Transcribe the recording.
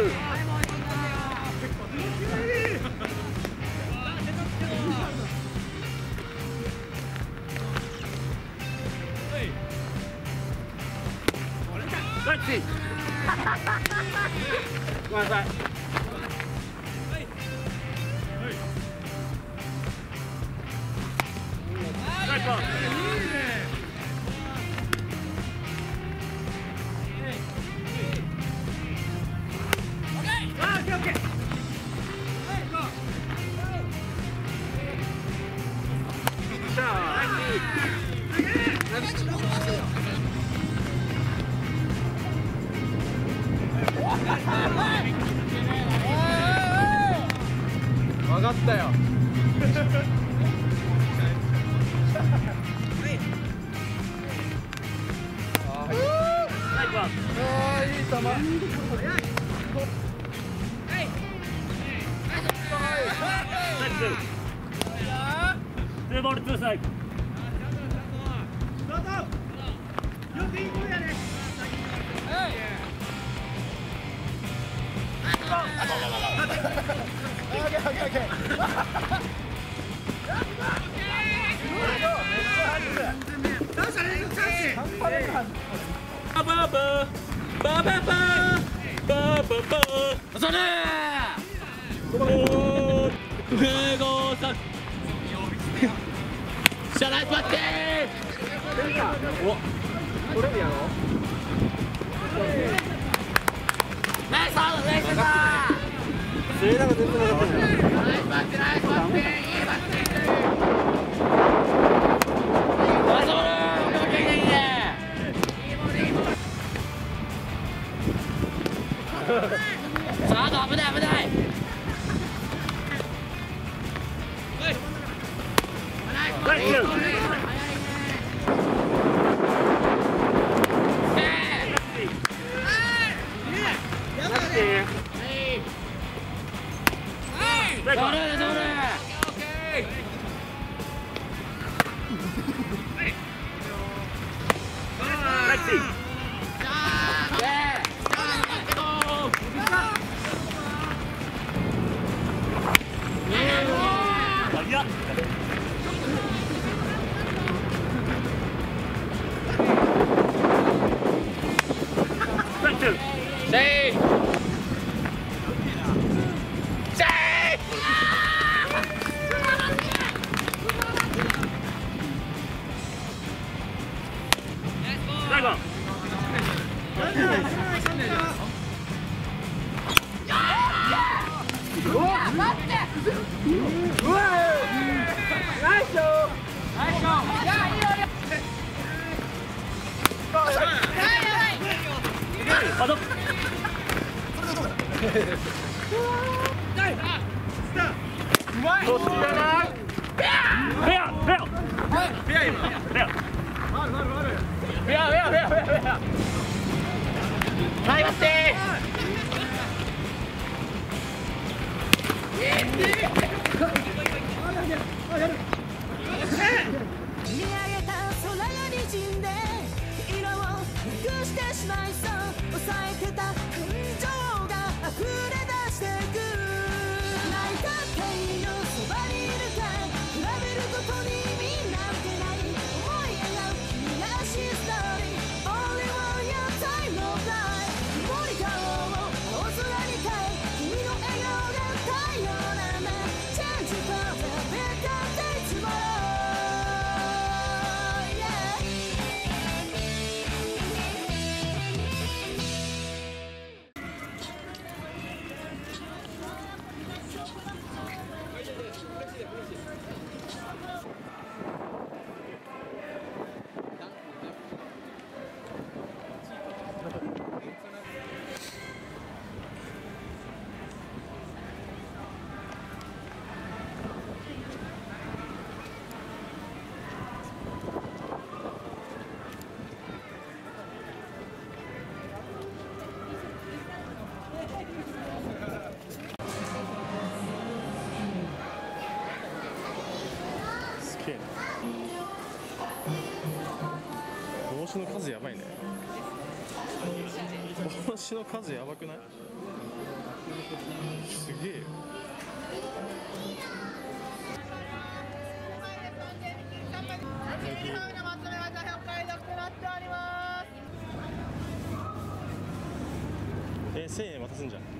ごめんなさい。分かったよ。帽子の数やばくない？すげえ。1000円渡すんじゃん。